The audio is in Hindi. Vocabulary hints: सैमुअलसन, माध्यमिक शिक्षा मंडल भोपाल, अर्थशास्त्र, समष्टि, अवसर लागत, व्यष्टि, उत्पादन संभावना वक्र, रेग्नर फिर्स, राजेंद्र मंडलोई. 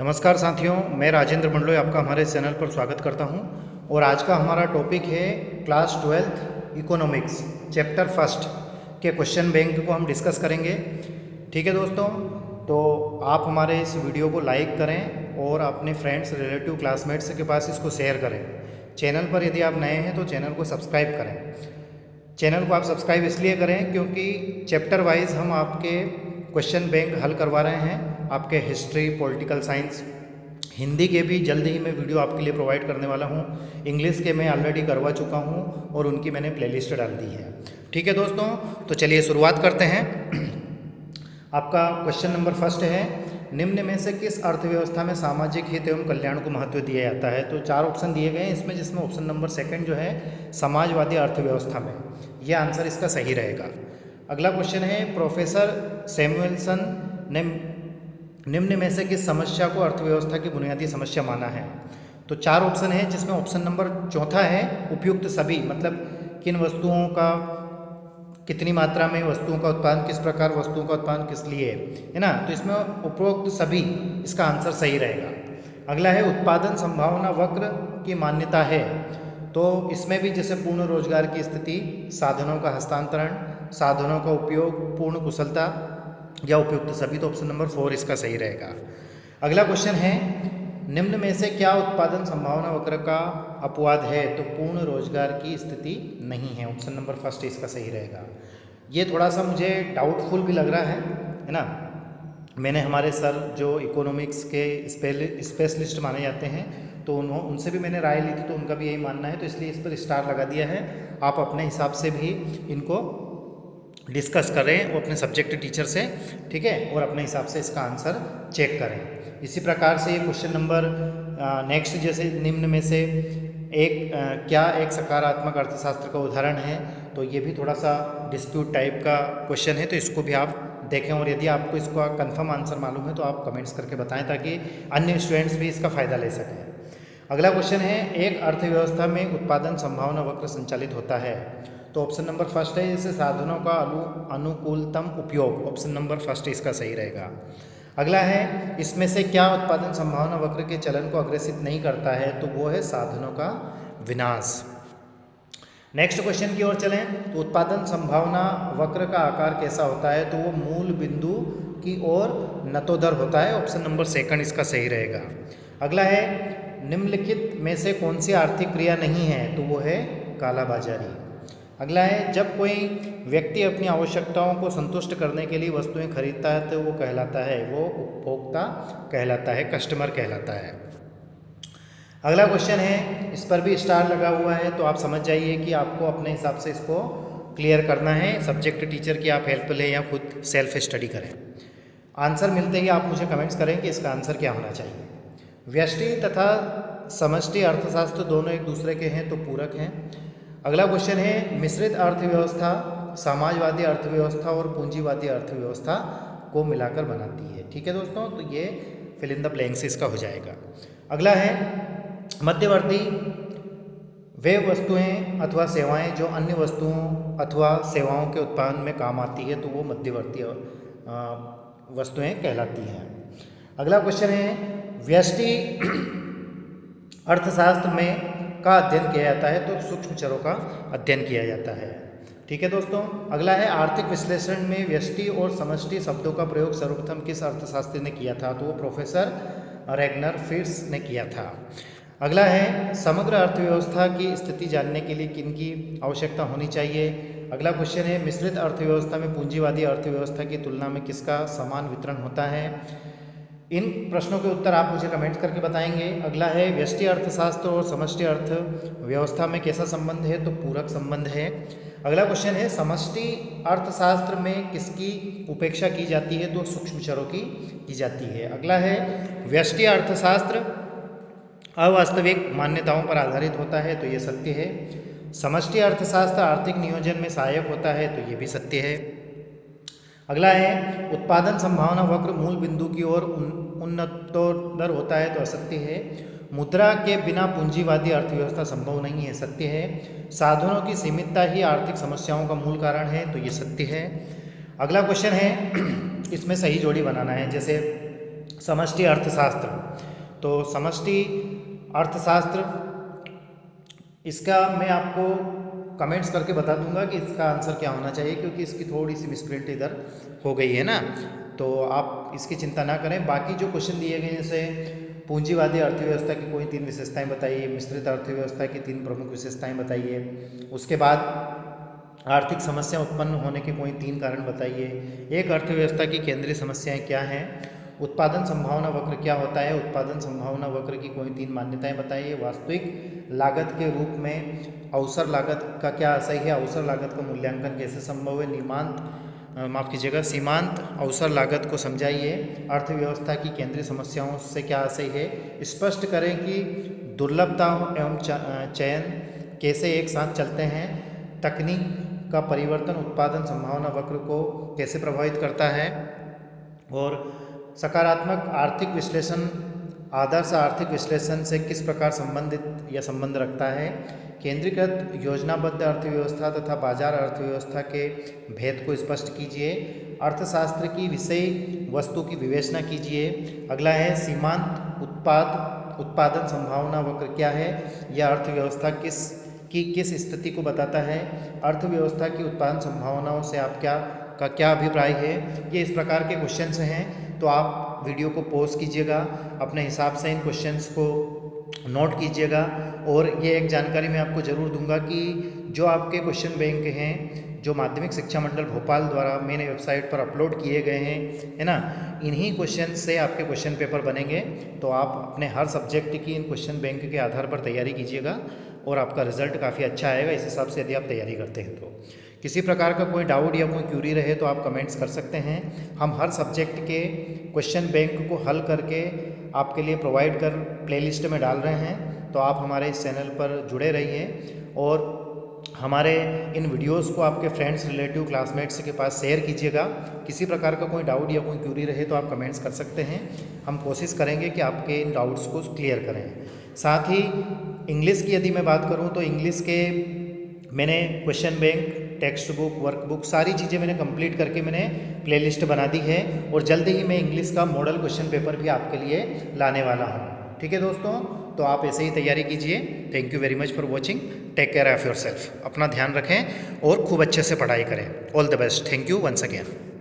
नमस्कार साथियों, मैं राजेंद्र मंडलोई आपका हमारे चैनल पर स्वागत करता हूं। और आज का हमारा टॉपिक है class 12th economics chapter first के क्वेश्चन बैंक को हम डिस्कस करेंगे। ठीक है दोस्तों, तो आप हमारे इस वीडियो को लाइक करें और अपने फ्रेंड्स, रिलेटिव, क्लासमेट्स के पास इसको शेयर करें। चैनल पर यदि आप नए हैं तो चैनल को सब्सक्राइब करें। चैनल को आप सब्सक्राइब इसलिए करें क्योंकि चैप्टर वाइज हम आपके क्वेश्चन बैंक हल करवा रहे हैं। आपके हिस्ट्री, पॉलिटिकल साइंस, हिंदी के भी जल्द ही मैं वीडियो आपके लिए प्रोवाइड करने वाला हूं। इंग्लिश के मैं ऑलरेडी करवा चुका हूं और उनकी मैंने प्लेलिस्ट डाल दी है। ठीक है दोस्तों, तो चलिए शुरुआत करते हैं। आपका क्वेश्चन नंबर फर्स्ट है, निम्न में से किस अर्थव्यवस्था में सामाजिक हित एवं कल्याण को महत्व दिया जाता है? तो चार ऑप्शन दिए गए हैं इसमें, जिसमें ऑप्शन नंबर सेकेंड जो है समाजवादी अर्थव्यवस्था में, यह आंसर इसका सही रहेगा। अगला क्वेश्चन है, प्रोफेसर सैमुअलसन ने निम्न में से किस समस्या को अर्थव्यवस्था की बुनियादी समस्या माना है? तो चार ऑप्शन है जिसमें ऑप्शन नंबर चौथा है उपयुक्त सभी, मतलब किन वस्तुओं का कितनी मात्रा में वस्तुओं का उत्पादन, किस प्रकार वस्तुओं का उत्पादन, किस लिए, है ना। तो इसमें उपरोक्त सभी इसका आंसर सही रहेगा। अगला है उत्पादन संभावना वक्र की मान्यता है, तो इसमें भी जैसे पूर्ण रोजगार की स्थिति, साधनों का हस्तांतरण, साधनों का उपयोग, पूर्ण कुशलता या उपयुक्त सभी, तो ऑप्शन नंबर 4 इसका सही रहेगा। अगला क्वेश्चन है, निम्न में से क्या उत्पादन संभावना वक्र का अपवाद है? तो पूर्ण रोजगार की स्थिति नहीं है, ऑप्शन नंबर 1 इसका सही रहेगा। ये थोड़ा सा मुझे डाउटफुल भी लग रहा है ना। मैंने हमारे सर जो इकोनॉमिक्स के स्पेशलिस्ट माने जाते हैं तो उनसे भी मैंने राय ली थी, तो उनका भी यही मानना है, तो इसलिए इस पर स्टार लगा दिया है। आप अपने हिसाब से भी इनको डिस्कस करें और अपने सब्जेक्ट टीचर से, ठीक है, और अपने हिसाब से इसका आंसर चेक करें। इसी प्रकार से ये क्वेश्चन नंबर नेक्स्ट, जैसे निम्न में से एक क्या एक सकारात्मक अर्थशास्त्र का उदाहरण है, तो ये भी थोड़ा सा डिस्प्यूट टाइप का क्वेश्चन है, तो इसको भी आप देखें। और यदि आपको इसका कंफर्म आंसर मालूम है तो आप कमेंट्स करके बताएं ताकि अन्य स्टूडेंट्स भी इसका फ़ायदा ले सकें। अगला क्वेश्चन है, एक अर्थव्यवस्था में उत्पादन संभावना वक्र संचालित होता है, तो ऑप्शन नंबर 1 है जैसे साधनों का अनुकूलतम उपयोग, ऑप्शन नंबर 1 इसका सही रहेगा। अगला है, इसमें से क्या उत्पादन संभावना वक्र के चलन को अग्रेसित नहीं करता है? तो वो है साधनों का विनाश। नेक्स्ट क्वेश्चन की ओर चलें तो उत्पादन संभावना वक्र का आकार कैसा होता है? तो वो मूल बिंदु की ओर नतोदर होता है, ऑप्शन नंबर 2 इसका सही रहेगा। अगला है, निम्नलिखित में से कौन सी आर्थिक क्रिया नहीं है? तो वो है कालाबाजारी। अगला है, जब कोई व्यक्ति अपनी आवश्यकताओं को संतुष्ट करने के लिए वस्तुएं खरीदता है तो वो कहलाता है, वो उपभोक्ता कहलाता है, कस्टमर कहलाता है। अगला क्वेश्चन है, इस पर भी स्टार लगा हुआ है, तो आप समझ जाइए कि आपको अपने हिसाब से इसको क्लियर करना है। सब्जेक्ट टीचर की आप हेल्प लें या खुद सेल्फ स्टडी करें। आंसर मिलते ही आप मुझे कमेंट्स करें कि इसका आंसर क्या होना चाहिए। व्यष्टि तथा समष्टि अर्थशास्त्र दोनों एक दूसरे के हैं, तो पूरक हैं। अगला क्वेश्चन है, मिश्रित अर्थव्यवस्था समाजवादी अर्थव्यवस्था और पूंजीवादी अर्थव्यवस्था को मिलाकर बनाती है। ठीक है दोस्तों, तो ये फिल इन द ब्लैंक्स इसका हो जाएगा। अगला है, मध्यवर्ती वे वस्तुएं अथवा सेवाएं जो अन्य वस्तुओं अथवा सेवाओं के उत्पादन में काम आती है, तो वो मध्यवर्ती वस्तुएं कहलाती हैं। अगला क्वेश्चन है, व्यष्टि अर्थशास्त्र में का अध्ययन किया जाता है, तो सूक्ष्म चरों का अध्ययन किया जाता है। ठीक है दोस्तों, अगला है, आर्थिक विश्लेषण में व्यष्टि और समष्टि शब्दों का प्रयोग सर्वप्रथम किस अर्थशास्त्री ने किया था? तो वो प्रोफेसर रेग्नर फिर्स ने किया था। अगला है, समग्र अर्थव्यवस्था की स्थिति जानने के लिए किनकी आवश्यकता होनी चाहिए? अगला क्वेश्चन है, मिश्रित अर्थव्यवस्था में पूंजीवादी अर्थव्यवस्था की तुलना में किसका समान वितरण होता है? इन प्रश्नों के उत्तर आप मुझे कमेंट करके बताएंगे। अगला है, व्यष्टि अर्थशास्त्र और समष्टि अर्थव्यवस्था में कैसा संबंध है? तो पूरक संबंध है। अगला क्वेश्चन है, समष्टि अर्थशास्त्र में किसकी उपेक्षा की जाती है? तो सूक्ष्म चरों की जाती है। अगला है, व्यष्टि अर्थशास्त्र अवास्तविक मान्यताओं पर आधारित होता है, तो ये सत्य है। समष्टि अर्थशास्त्र आर्थिक नियोजन में सहायक होता है, तो ये भी सत्य है। अगला है, उत्पादन संभावना वक्र मूल बिंदु की ओर उन्नतोदर होता है, तो असत्य है। मुद्रा के बिना पूंजीवादी अर्थव्यवस्था संभव नहीं है, सत्य है। साधनों की सीमितता ही आर्थिक समस्याओं का मूल कारण है, तो ये सत्य है। अगला क्वेश्चन है, इसमें सही जोड़ी बनाना है, जैसे समष्टि अर्थशास्त्र। तो समष्टि अर्थशास्त्र, इसका मैं आपको कमेंट्स करके बता दूंगा कि इसका आंसर क्या होना चाहिए, क्योंकि इसकी थोड़ी सी मिसप्रिंट इधर हो गई है ना, तो आप इसकी चिंता ना करें। बाकी जो क्वेश्चन दिए गए, जैसे पूंजीवादी अर्थव्यवस्था की कोई तीन विशेषताएं बताइए, मिश्रित अर्थव्यवस्था की तीन प्रमुख विशेषताएं बताइए, उसके बाद आर्थिक समस्या उत्पन्न होने के कोई तीन कारण बताइए, एक अर्थव्यवस्था की केंद्रीय समस्याएं क्या हैं, उत्पादन संभावना वक्र क्या होता है, उत्पादन संभावना वक्र की कोई तीन मान्यताएं बताइए, वास्तविक लागत के रूप में अवसर लागत का क्या असर है, अवसर लागत का मूल्यांकन कैसे संभव है, सीमांत अवसर लागत को समझाइए, अर्थव्यवस्था की केंद्रीय समस्याओं से क्या असर है, स्पष्ट करें कि दुर्लभता एवं चयन कैसे एक साथ चलते हैं, तकनीक का परिवर्तन उत्पादन संभावना वक्र को कैसे प्रभावित करता है, और सकारात्मक आर्थिक विश्लेषण आदर्श आर्थिक विश्लेषण से किस प्रकार संबंधित या संबंध रखता है, केंद्रीकृत योजनाबद्ध अर्थव्यवस्था तथा बाजार अर्थव्यवस्था के भेद को स्पष्ट कीजिए, अर्थशास्त्र की विषय वस्तु की विवेचना कीजिए। अगला है सीमांत उत्पादन संभावना वक्र क्या है, यह अर्थव्यवस्था किस स्थिति को बताता है, अर्थव्यवस्था की उत्पादन संभावनाओं से आप क्या अभिप्राय है, ये इस प्रकार के क्वेश्चन हैं। तो आप वीडियो को पॉज कीजिएगा, अपने हिसाब से इन क्वेश्चंस को नोट कीजिएगा, और ये एक जानकारी मैं आपको ज़रूर दूंगा कि जो आपके क्वेश्चन बैंक हैं जो माध्यमिक शिक्षा मंडल भोपाल द्वारा मैंने वेबसाइट पर अपलोड किए गए हैं, है ना, इन्हीं क्वेश्चन से आपके क्वेश्चन पेपर बनेंगे। तो आप अपने हर सब्जेक्ट की इन क्वेश्चन बैंक के आधार पर तैयारी कीजिएगा और आपका रिजल्ट काफ़ी अच्छा आएगा, इस हिसाब से यदि आप तैयारी करते हैं। तो किसी प्रकार का कोई डाउट या कोई क्यूरी रहे तो आप कमेंट्स कर सकते हैं, हम हर सब्जेक्ट के क्वेश्चन बैंक को हल करके आपके लिए प्रोवाइड कर प्लेलिस्ट में डाल रहे हैं। तो आप हमारे इस चैनल पर जुड़े रहिए और हमारे इन वीडियोस को आपके फ्रेंड्स रिलेटिव क्लासमेट्स के पास शेयर कीजिएगा। किसी प्रकार का कोई डाउट या कोई क्यूरी रहे तो आप कमेंट्स कर सकते हैं, हम कोशिश करेंगे कि आपके इन डाउट्स को क्लियर करें। साथ ही इंग्लिश की यदि मैं बात करूं तो इंग्लिश के मैंने question bank, text book, workbook सारी चीज़ें मैंने कंप्लीट करके मैंने प्लेलिस्ट बना दी है, और जल्दी ही मैं इंग्लिश का मॉडल क्वेश्चन पेपर भी आपके लिए लाने वाला हूँ। ठीक है दोस्तों, तो आप ऐसे ही तैयारी कीजिए। Thank you very much for watching. Take care of yourself, अपना ध्यान रखें और खूब अच्छे से पढ़ाई करें। All the best. Thank you once again.